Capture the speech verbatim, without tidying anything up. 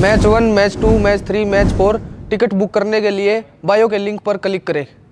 Match one, match two, match three, match four ticket book करने के लिए bio के लिंक पर क्लिक करें।